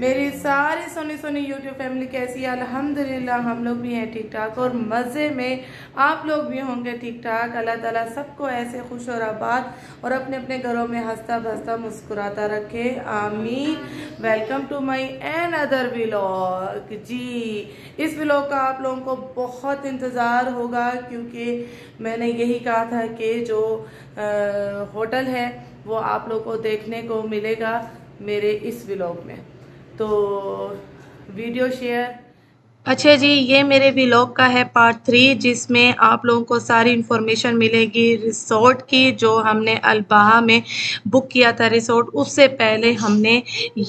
मेरी सारी Soni Soni YouTube family कैसी है? अल्हम्दुलिल्लाह हम लोग भी हैं ठीक ठाक और मज़े में। आप लोग भी होंगे ठीक ठाक। अल्लाह ताला सबको ऐसे खुश और आबाद और अपने अपने घरों में हंसता बसता मुस्कुराता रखे, आमीन। Welcome to my another vlog. जी, इस व्लॉग का आप लोगों को बहुत इंतज़ार होगा क्योंकि मैंने यही कहा था कि जो होटल है वो आप लोग को देखने को मिलेगा मेरे इस व्लॉग में, तो वीडियो शेयर। अच्छा जी, ये मेरे व्लॉग का है पार्ट 3 जिसमें आप लोगों को सारी इन्फॉर्मेशन मिलेगी रिसोर्ट की जो हमने अल बहा में बुक किया था। रिसोर्ट उससे पहले हमने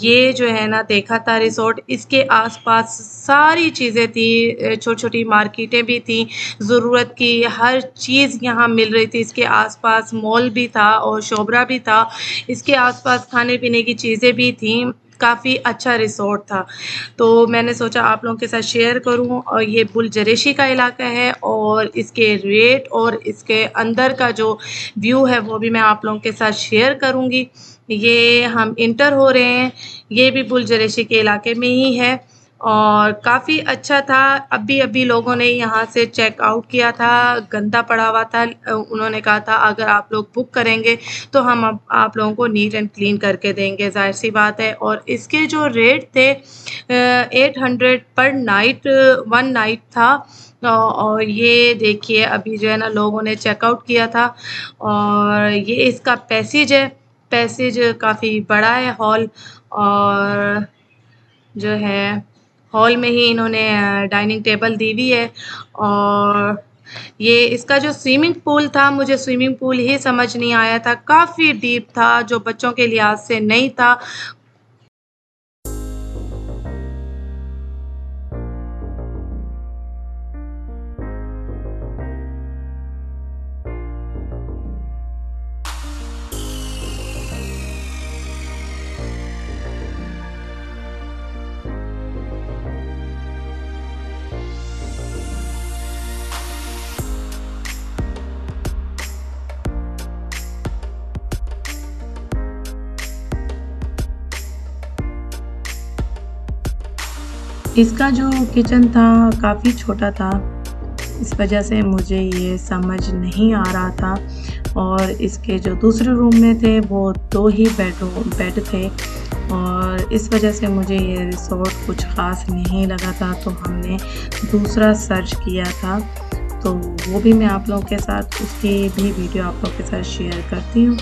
ये जो है ना देखा था रिसोर्ट, इसके आसपास सारी चीज़ें थी, छोटी छोटी मार्केटें भी थी, ज़रूरत की हर चीज़ यहाँ मिल रही थी। इसके आसपास मॉल भी था और शोबरा भी था, इसके आसपास खाने पीने की चीज़ें भी थी। काफ़ी अच्छा रिसोर्ट था तो मैंने सोचा आप लोगों के साथ शेयर करूं। और ये बुलजरेशी का इलाका है और इसके रेट और इसके अंदर का जो व्यू है वो भी मैं आप लोगों के साथ शेयर करूंगी। ये हम इंटर हो रहे हैं, ये भी बुलजरेशी के इलाके में ही है और काफ़ी अच्छा था। अभी अभी लोगों ने यहाँ से चेक आउट किया था, गंदा पड़ा हुआ था। उन्होंने कहा था अगर आप लोग बुक करेंगे तो हम आप लोगों को नीट एंड क्लीन करके देंगे, जाहिर सी बात है। और इसके जो रेट थे 800 पर नाइट, वन नाइट था। और ये देखिए अभी जो है ना लोगों ने चेकआउट किया था। और ये इसका पैसेज है, पैसेज काफ़ी बड़ा है हॉल, और जो है हॉल में ही इन्होंने डाइनिंग टेबल दी हुई है। और ये इसका जो स्विमिंग पूल था, मुझे स्विमिंग पूल ही समझ नहीं आया था, काफ़ी डीप था जो बच्चों के लिहाज से नहीं था। इसका जो किचन था काफ़ी छोटा था, इस वजह से मुझे ये समझ नहीं आ रहा था। और इसके जो दूसरे रूम में थे वो 2 ही बेड थे और इस वजह से मुझे ये रिसोर्ट कुछ ख़ास नहीं लगा था, तो हमने दूसरा सर्च किया था। तो वो भी मैं आप लोगों के साथ, उसकी भी वीडियो आप लोगों के साथ शेयर करती हूँ।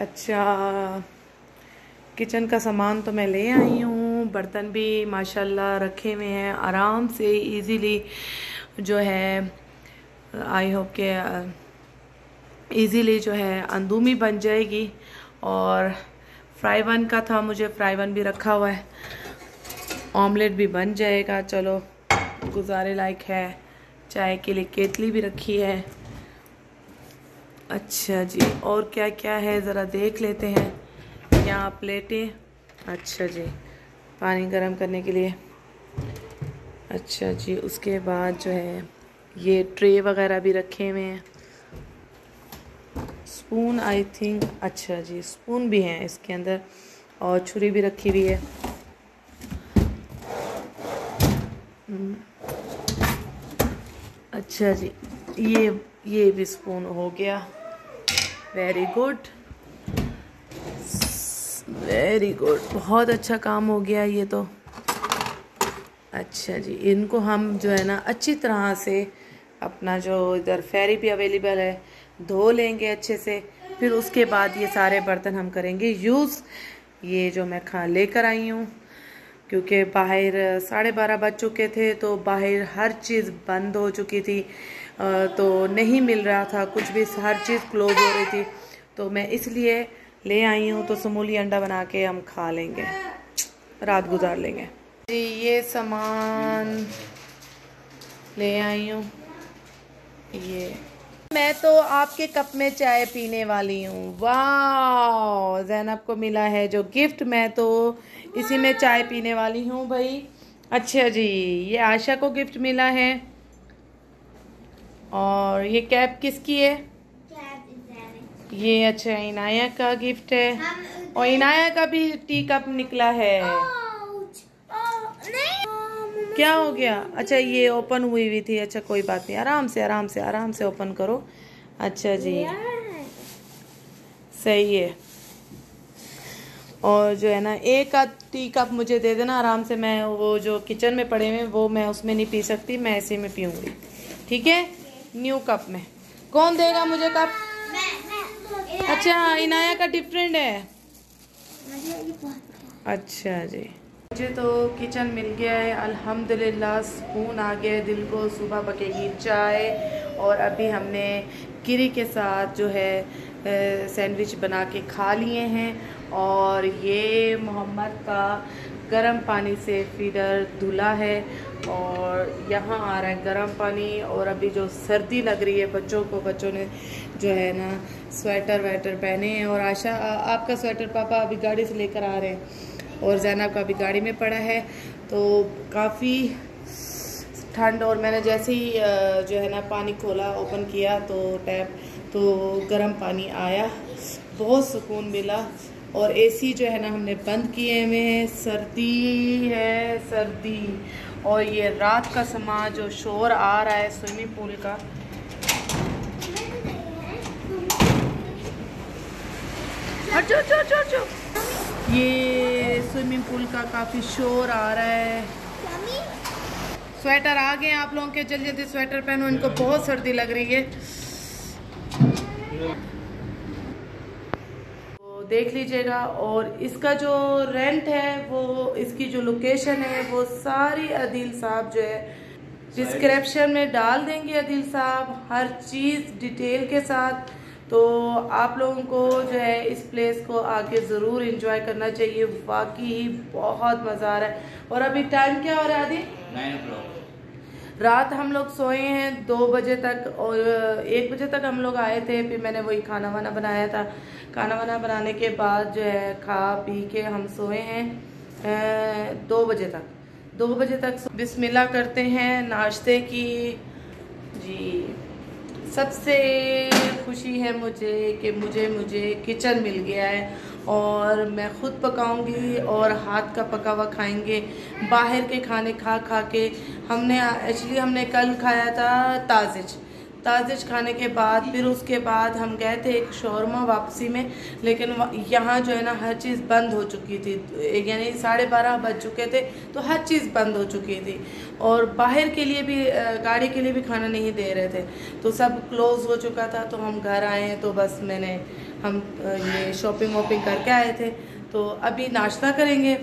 अच्छा किचन का सामान तो मैं ले आई हूँ, बर्तन भी माशाल्लाह रखे हुए हैं आराम से इजीली जो है, आई होप के इजीली जो है अंदूमी बन जाएगी। और फ्राई वन का था, मुझे फ्राई वन भी रखा हुआ है, ऑमलेट भी बन जाएगा, चलो गुजारे लायक है। चाय के लिए केतली भी रखी है। अच्छा जी, और क्या क्या है ज़रा देख लेते हैं। यहाँ प्लेटें, अच्छा जी पानी गर्म करने के लिए। अच्छा जी, उसके बाद जो है ये ट्रे वगैरह भी रखे हुए हैं, स्पून आई थिंक, अच्छा जी स्पून भी हैं इसके अंदर, और छुरी भी रखी हुई है। अच्छा जी, ये भी स्पून हो गया, वेरी गुड वेरी गुड, बहुत अच्छा काम हो गया ये तो। अच्छा जी, इनको हम जो है ना अच्छी तरह से अपना जो इधर फेरी भी अवेलेबल है धो लेंगे अच्छे से, फिर उसके बाद ये सारे बर्तन हम करेंगे यूज़। ये जो मैं खा लेकर आई हूँ क्योंकि बाहर 12:30 बज चुके थे, तो बाहर हर चीज़ बंद हो चुकी थी, तो नहीं मिल रहा था कुछ भी, हर चीज़ क्लोज हो रही थी, तो मैं इसलिए ले आई हूँ। तो समूली अंडा बना के हम खा लेंगे, रात गुजार लेंगे जी। ये सामान ले आई हूँ, ये मैं तो आपके कप में चाय पीने वाली हूँ। वाह, ज़ैनब को मिला है जो गिफ्ट, मैं तो इसी में चाय पीने वाली हूँ भाई। अच्छा जी, ये आशा को गिफ्ट मिला है। और ये कैप किसकी है? ये अच्छा इनाया का गिफ्ट है, और इनाया का भी टी कप निकला है। क्या हो गया? अच्छा ये ओपन हुई हुई थी, अच्छा कोई बात नहीं, आराम से आराम से आराम से ओपन करो। अच्छा जी सही है। और जो है ना एक आध टी कप मुझे दे देना आराम से, मैं वो जो किचन में पड़े हुए वो मैं उसमें नहीं पी सकती, मैं ऐसे में पीऊँगी, ठीक है न्यू कप में। कौन देगा मुझे कप? मैं। अच्छा इनाया का डिफरेंट है, अच्छा जी। मुझे तो किचन मिल गया है अल्हम्दुलिल्लाह, सुकून आ गया है दिल को। सुबह पकेगी चाय, और अभी हमने कीरी के साथ जो है सैंडविच बना के खा लिए हैं। और ये मोहम्मद का गर्म पानी से फीडर धुला है और यहाँ आ रहा है गर्म पानी। और अभी जो सर्दी लग रही है बच्चों को, बच्चों ने जो है ना स्वेटर वेटर पहने हैं। और आशा आपका स्वेटर पापा अभी गाड़ी से लेकर आ रहे हैं, और ज़ैनब का भी गाड़ी में पड़ा है। तो काफ़ी ठंड, और मैंने जैसे ही जो है ना पानी खोला ओपन किया तो टैप, तो गर्म पानी आया, बहुत सुकून मिला। और एसी जो है ना हमने बंद किए हुए हैं, सर्दी है सर्दी। और ये रात का समा जो शोर आ रहा है स्विमिंग पूल का, चो चो चो चो। ये स्विमिंग पूल का काफ़ी शोर आ रहा है। स्वेटर आ गए आप लोगों के, जल्दी जल्दी स्वेटर पहनो, इनको बहुत सर्दी लग रही है। तो देख लीजिएगा। और इसका जो रेंट है वो, इसकी जो लोकेशन है वो सारी आदिल साहब जो है डिस्क्रिप्शन में डाल देंगे, आदिल साहब हर चीज़ डिटेल के साथ। तो आप लोगों को जो है इस प्लेस को आके ज़रूर एंजॉय करना चाहिए, वाकई ही बहुत मज़ा आ रहा है। और अभी टाइम क्या हो रहा है आदि? 9 o'clock। रात हम लोग सोए हैं 2 बजे तक, और 1 बजे तक हम लोग आए थे, फिर मैंने वही खाना वाना बनाया था। खाना वाना बनाने के बाद जो है खा पी के हम सोए हैं 2 बजे तक। 2 बजे तक बिस्मिल्लाह करते हैं नाश्ते की जी। सबसे खुशी है मुझे कि मुझे किचन मिल गया है, और मैं ख़ुद पकाऊंगी और हाथ का पका हुआ खाएंगे। बाहर के खाने खा के हमने एक्चुअली कल खाया था ताजिश खाने के बाद, फिर उसके बाद हम गए थे एक शौरमा वापसी में, लेकिन यहाँ जो है ना हर चीज़ बंद हो चुकी थी, यानी 12:30 बज चुके थे, तो हर चीज़ बंद हो चुकी थी। और बाहर के लिए भी, गाड़ी के लिए भी खाना नहीं दे रहे थे, तो सब क्लोज़ हो चुका था। तो हम घर आए हैं, तो बस मैंने हम ये शॉपिंग वॉपिंग करके आए थे। तो अभी नाश्ता करेंगे,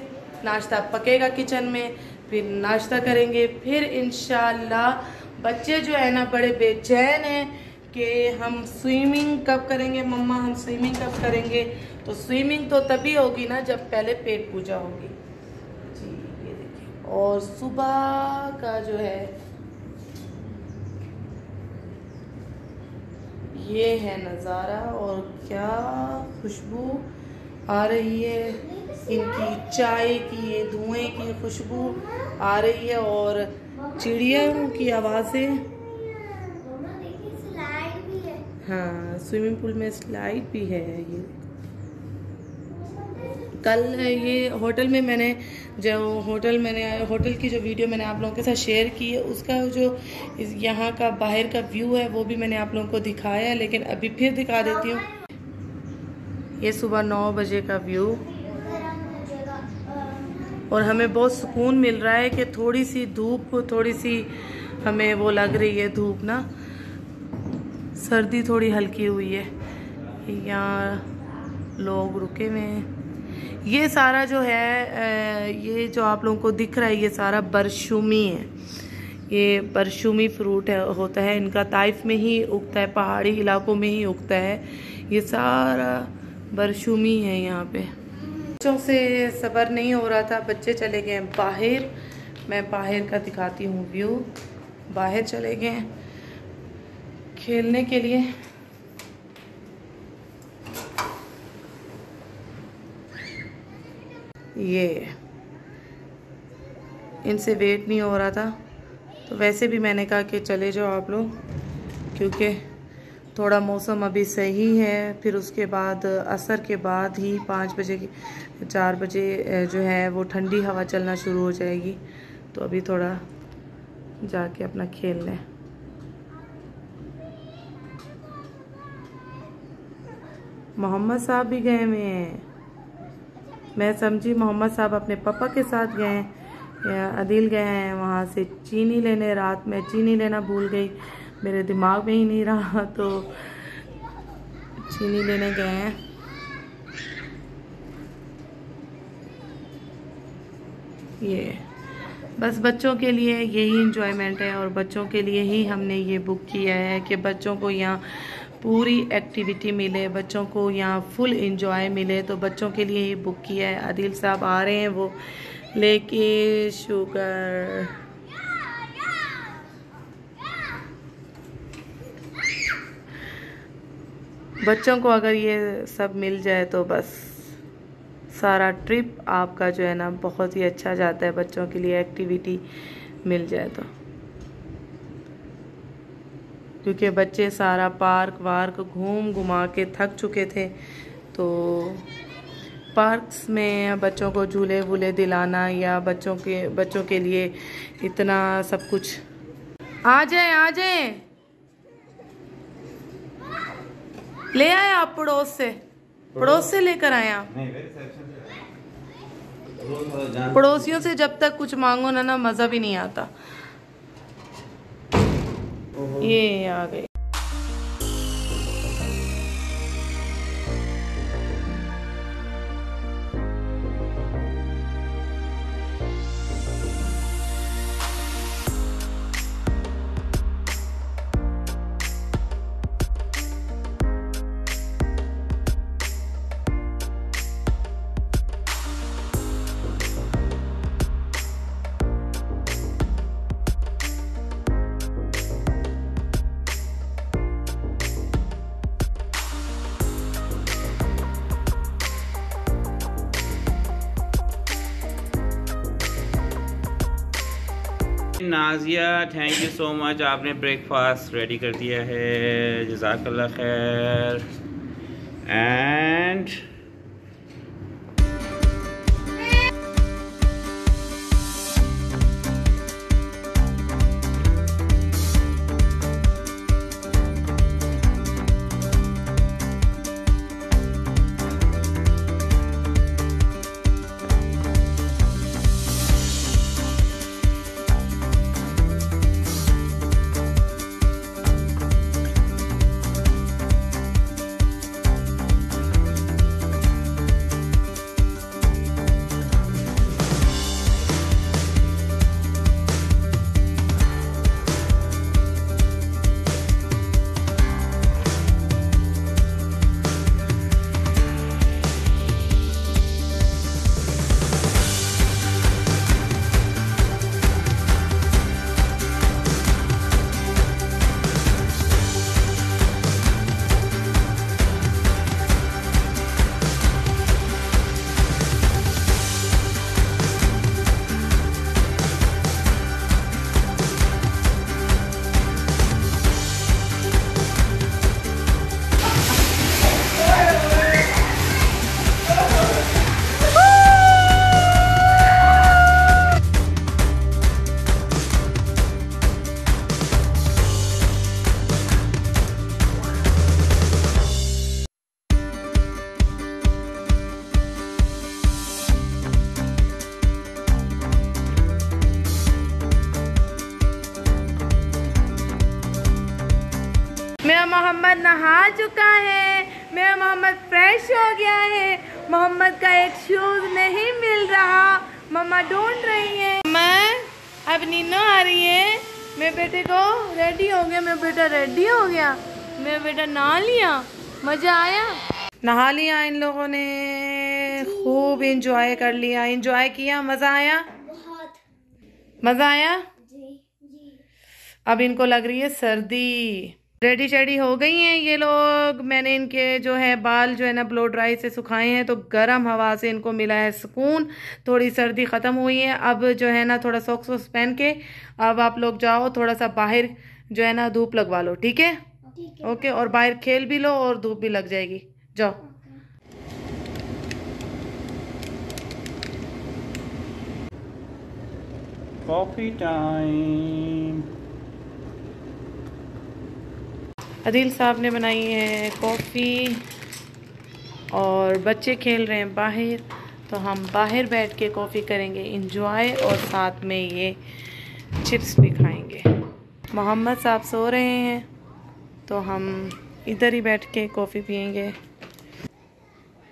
नाश्ता पकेगा किचन में, फिर नाश्ता करेंगे, फिर इंशाल्लाह। बच्चे जो है ना बड़े बेचैन हैं कि हम स्विमिंग कब करेंगे मम्मा, हम स्विमिंग कब करेंगे। तो स्विमिंग तो तभी होगी ना जब पहले पेट पूजा होगी जी, ये देखिए। और सुबह का जो है ये है नज़ारा, और क्या खुशबू आ रही है इनकी चाय की, धुएं की खुशबू आ रही है, और चिड़ियों की आवाज़ें। हाँ, स्विमिंग पूल में स्लाइड भी है। ये कल ये होटल में मैंने होटल की जो वीडियो मैंने आप लोगों के साथ शेयर की है, उसका जो यहाँ का बाहर का व्यू है वो भी मैंने आप लोगों को दिखाया है, लेकिन अभी फिर दिखा देती हूँ। ये सुबह 9 बजे का व्यू, और हमें बहुत सुकून मिल रहा है कि थोड़ी सी धूप, थोड़ी सी हमें वो लग रही है धूप ना, सर्दी थोड़ी हल्की हुई है। यहाँ लोग रुके हुए हैं। ये सारा जो है, ये जो आप लोगों को दिख रहा है, ये सारा बरशुमी है। ये बरशुमी फ्रूट है, होता है इनका, ताइफ में ही उगता है, पहाड़ी इलाकों में ही उगता है। ये सारा बरशुमी है यहाँ पे। बच्चों से सब्र नहीं हो रहा था, बच्चे चले गए बाहर। मैं बाहर का दिखाती हूँ व्यू। बाहर चले गए खेलने के लिए। ये इनसे वेट नहीं हो रहा था, तो वैसे भी मैंने कहा कि चले जाओ आप लोग, क्योंकि थोड़ा मौसम अभी सही है, फिर उसके बाद असर के बाद ही 4 बजे जो है वो ठंडी हवा चलना शुरू हो जाएगी। तो अभी थोड़ा जाके अपना खेल लें। मोहम्मद साहब भी गए हुए हैं। मैं समझी मोहम्मद साहब अपने पापा के साथ गए हैं, अदील गए हैं वहाँ से चीनी लेने। रात में चीनी लेना भूल गई, मेरे दिमाग में ही नहीं रहा, तो चीनी लेने गए हैं। ये बस बच्चों के लिए यही इंजॉयमेंट है, और बच्चों के लिए ही हमने ये बुक किया है कि बच्चों को यहाँ पूरी एक्टिविटी मिले, बच्चों को यहाँ फुल इंजॉय मिले। तो बच्चों के लिए ही बुक किया है। आदिल साहब आ रहे हैं वो लेके शुगर। बच्चों को अगर ये सब मिल जाए तो बस सारा ट्रिप आपका जो है ना बहुत ही अच्छा जाता है, बच्चों के लिए एक्टिविटी मिल जाए तो। क्योंकि बच्चे सारा पार्क वार्क घूम घुमा के थक चुके थे, तो पार्क्स में बच्चों को झूले वूले दिलाना, या बच्चों के लिए इतना सब कुछ। आ जाए, आ जाए, ले आए आप पड़ोस से, पड़ोस से लेकर आए आप। पड़ोसियों से जब तक कुछ मांगो ना ना, मजा भी नहीं आता। ये आ गई। Nazia, thank you so much, आपने ब्रेकफास्ट रेडी कर दिया है, जज़ाकल्लाह खैर। एंड मोहम्मद नहा चुका है, मेरा मोहम्मद फ्रेश हो गया है। मोहम्मद का एक शूज़ नहीं मिल रहा, मम्मा ढूंढ रही है। मम्मा अब नीनो आ रही है, मेरे बेटे को रेडी हो गया, मेरा बेटा रेडी हो गया, मेरा बेटा नहा लिया, मज़ा आया, नहा लिया इन लोगों ने, खूब इंजॉय कर लिया। इंजॉय किया, मज़ा आया, मज़ा आया। अब इनको लग रही है सर्दी। रेडी शेडी हो गई हैं ये लोग। मैंने इनके जो है बाल जो है ना ब्लो ड्राई से सुखाए हैं, तो गर्म हवा से इनको मिला है सुकून, थोड़ी सर्दी ख़त्म हुई है। अब जो है ना थोड़ा सॉक्स वॉक्स पहन के अब आप लोग जाओ, थोड़ा सा बाहर जो है ना धूप लगवा लो, ठीक है? ओके, और बाहर खेल भी लो और धूप भी लग जाएगी, जाओ। Coffee time. आदिल साहब ने बनाई है कॉफ़ी और बच्चे खेल रहे हैं बाहर, तो हम बाहर बैठ के कॉफ़ी करेंगे इंजॉय और साथ में ये चिप्स भी खाएंगे। मोहम्मद साहब सो रहे हैं तो हम इधर ही बैठ के कॉफ़ी पियेंगे।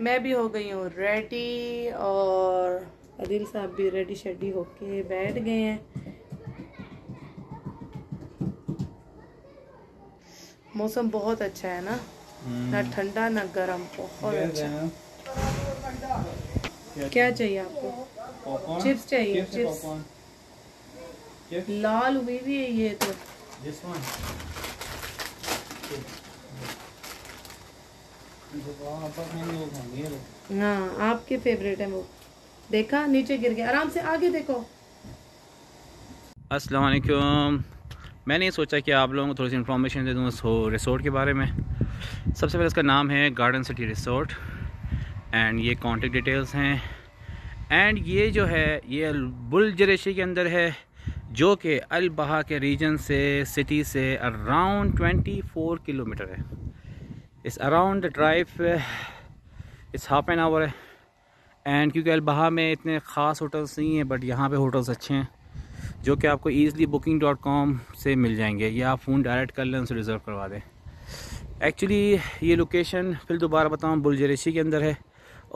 मैं भी हो गई हूँ रेडी और आदिल साहब भी रेडी शेडी होके बैठ गए हैं। मौसम बहुत अच्छा है ना, ना ठंडा ना गर्म, बहुत अच्छा। क्या चाहिए आपको? चिप्स चाहिए? चिप्स लाल हुई भी है ये तो। हाँ, आपके फेवरेट है वो। देखा नीचे गिर गया, आराम से आगे देखो। अस्सलाम वालेकुम। मैंने सोचा कि आप लोगों को थोड़ी सी इन्फॉर्मेशन दे दूँ उस रिसोर्ट के बारे में। सबसे पहले इसका नाम है गार्डन सिटी रिसोर्ट एंड ये कॉन्टेक्ट डिटेल्स हैं। एंड ये जो है ये बुलजुर्शी के अंदर है, जो कि अल बहा के रीजन से, सिटी से अराउंड 24 किलोमीटर है। इस अराउंड ड्राइव इस हाफ एन आवर है। एंड क्योंकि अल बहा में इतने ख़ास होटल्स नहीं हैं, बट यहाँ पर होटल्स अच्छे हैं जो कि आपको ईज़िली booking.com से मिल जाएंगे, या आप फ़ोन डायरेक्ट कर लें, उनसे रिज़र्व करवा दें। एक्चुअली ये लोकेशन फिर दोबारा बताऊँ, बुलजुर्शी के अंदर है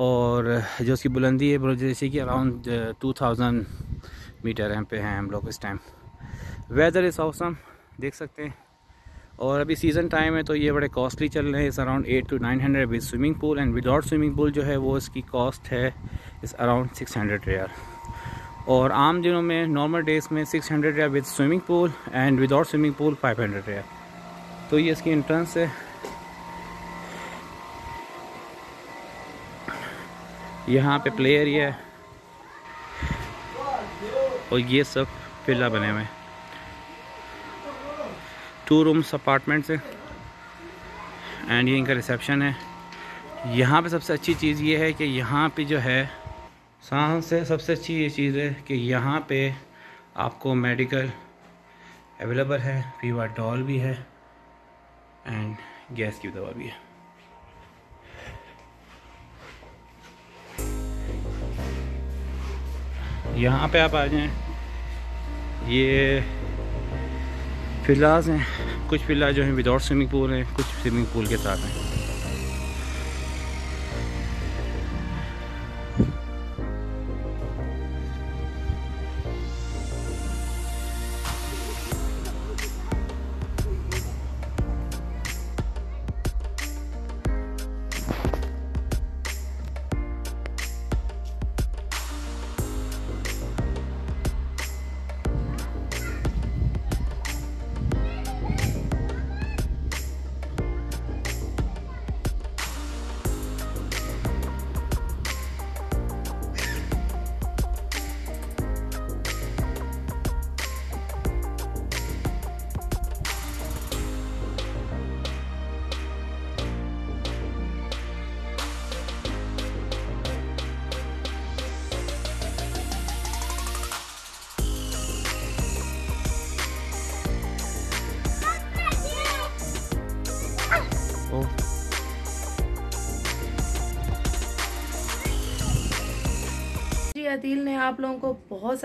और जो उसकी बुलंदी है बुलजुर्शी की अराउंड 2000 मीटर पे हैं हम लोग इस टाइम। वेदर इज़ ऑसम, देख सकते हैं। और अभी सीज़न टाइम है तो ये बड़े कॉस्टली चल रहे हैं। इस around 800 to 900 with swimming pool and without swimming pool जो है वो इसकी कॉस्ट है इस अराउंड 600 रियाल। और आम दिनों में नॉर्मल डेज़ में 600 riyal with swimming pool and without swimming pool 500 riyal. तो ये इसकी एंट्रेंस है, यहाँ पे प्ले एरिया है और ये सब विला बने हुए हैं। 2 रूम्स अपार्टमेंट्स हैं एंड ये इनका रिसेप्शन है। यहाँ पे सबसे अच्छी चीज़ ये है कि यहाँ पे जो है सांस से सबसे अच्छी ये चीज़ है कि यहाँ पे आपको मेडिकल अवेलेबल है, फीवाटॉल भी है एंड गैस की दवा भी है। यहाँ पे आप आ जाएं, ये फिलाज हैं, कुछ फिला जो हैं विदाउट स्विमिंग पूल हैं, कुछ स्विमिंग पूल के साथ हैं। नाज़िया अदील ने आप लोगों को बहुत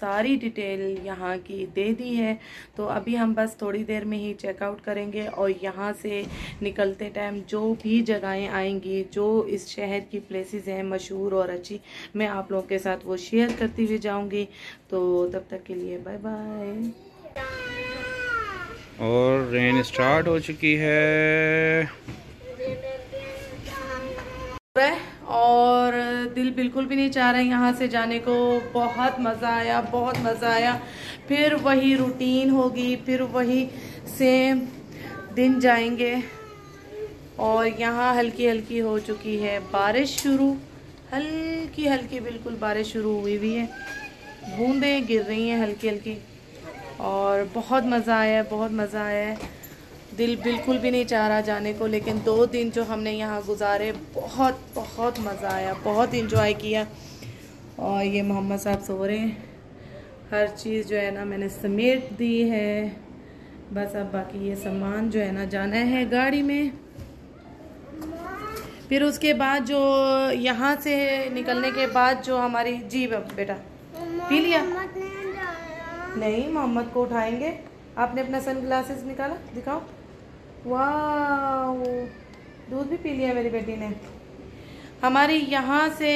सारी डिटेल यहाँ की दे दी है। तो अभी हम बस थोड़ी देर में ही चेकआउट करेंगे और यहाँ से निकलते टाइम जो भी जगहें आएंगी, जो इस शहर की प्लेसेस हैं मशहूर और अच्छी, मैं आप लोगों के साथ वो शेयर करती हुई जाऊँगी। तो तब तक के लिए बाय बाय। और रेन स्टार्ट हो चुकी है और दिल बिल्कुल भी नहीं चाह रहा है यहाँ से जाने को। बहुत मज़ा आया। फिर वही रूटीन होगी, फिर वही सेम दिन जाएंगे। और यहाँ हल्की हल्की हो चुकी है बारिश शुरू, हल्की हल्की बिल्कुल बारिश शुरू हुई हुई है, बूंदें गिर रही हैं हल्की हल्की। और बहुत मज़ा आया। दिल बिल्कुल भी नहीं चाह रहा जाने को, लेकिन 2 दिन जो हमने यहाँ गुजारे बहुत मज़ा आया, बहुत इंजॉय किया। और ये मोहम्मद साहब सो रहे हैं, हर चीज़ जो है ना मैंने समेट दी है। बस अब बाकी ये सामान जो है ना जाना है गाड़ी में। फिर उसके बाद जो यहाँ से निकलने के बाद जो हमारी जी बेटा पी लिया नहीं, मोहम्मद को उठाएंगे। आपने अपना सन ग्लासेस निकाला, दिखाओ। वाह, दूध भी पी लिया मेरी बेटी ने। हमारी यहाँ से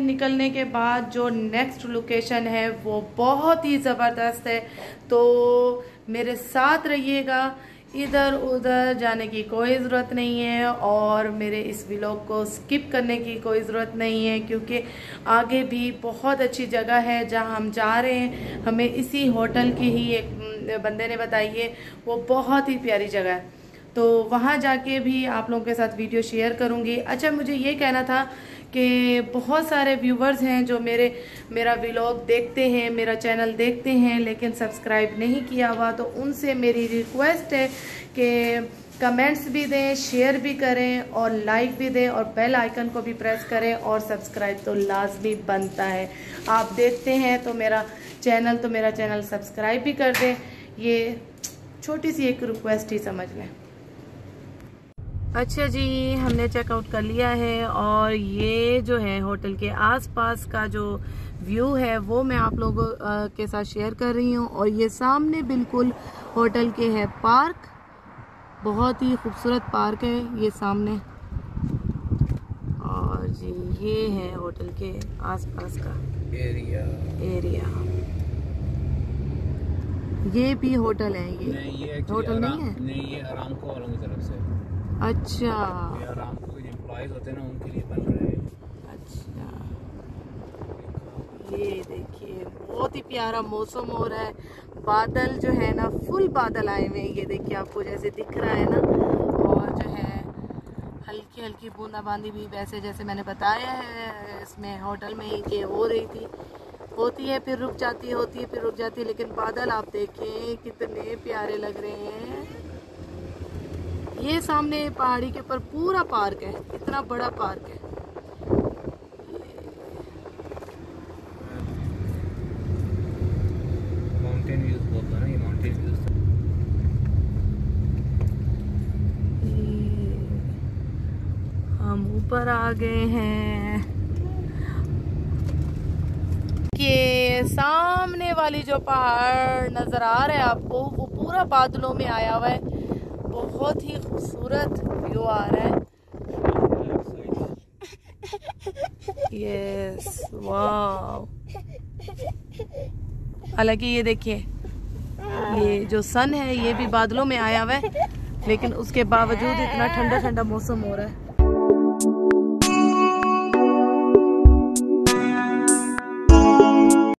निकलने के बाद जो नेक्स्ट लोकेशन है वो बहुत ही ज़बरदस्त है, तो मेरे साथ रहिएगा। इधर उधर जाने की कोई ज़रूरत नहीं है और मेरे इस व्लॉग को स्किप करने की कोई ज़रूरत नहीं है, क्योंकि आगे भी बहुत अच्छी जगह है जहाँ हम जा रहे हैं। हमें इसी होटल की ही एक बंदे ने बताइए, वो बहुत ही प्यारी जगह है, तो वहाँ जाके भी आप लोगों के साथ वीडियो शेयर करूँगी। अच्छा, मुझे ये कहना था कि बहुत सारे व्यूवर्स हैं जो मेरा व्लॉग देखते हैं, मेरा चैनल देखते हैं, लेकिन सब्सक्राइब नहीं किया हुआ। तो उनसे मेरी रिक्वेस्ट है कि कमेंट्स भी दें, शेयर भी करें और लाइक भी दें और बेल आइकन को भी प्रेस करें और सब्सक्राइब तो लाजमी बनता है। आप देखते हैं तो मेरा चैनल सब्सक्राइब भी कर दें, ये छोटी सी एक रिक्वेस्ट ही समझ लें। अच्छा जी, हमने चेकआउट कर लिया है और ये जो है होटल के आसपास का जो व्यू है वो मैं आप लोगों के साथ शेयर कर रही हूँ। और ये सामने बिल्कुल होटल के है पार्क, बहुत ही खूबसूरत पार्क है ये सामने। और जी ये है होटल के आसपास का एरिया। ये भी होटल है, ये होटल नहीं है, नहीं ये आरामको वालों की तरफ से। अच्छा, ये आरामको के एम्प्लॉइज होते हैं ना, उनके लिए बन रहे हैं। अच्छा, ये देखिए बहुत ही प्यारा मौसम हो रहा है, बादल जो है ना फुल बादल आए हुए हैं, ये देखिए आपको जैसे दिख रहा है ना। और जो है हल्की हल्की बूंदाबांदी भी वैसे जैसे मैंने बताया है इसमें होटल में ही कि हो रही थी, होती है फिर रुक जाती, होती है फिर रुक जाती है, लेकिन बादल आप देखें कितने प्यारे लग रहे हैं। ये सामने पहाड़ी के ऊपर पूरा पार्क है, इतना बड़ा पार्क है। हम ऊपर आ गए हैं, ये सामने वाली जो पहाड़ नजर आ रहा है आपको वो पूरा बादलों में आया हुआ है, बहुत ही खूबसूरत व्यू आ रहा है। यस, वाह। हालांकि ये देखिए ये जो सन है ये भी बादलों में आया हुआ है, लेकिन उसके बावजूद इतना ठंडा ठंडा मौसम हो रहा है।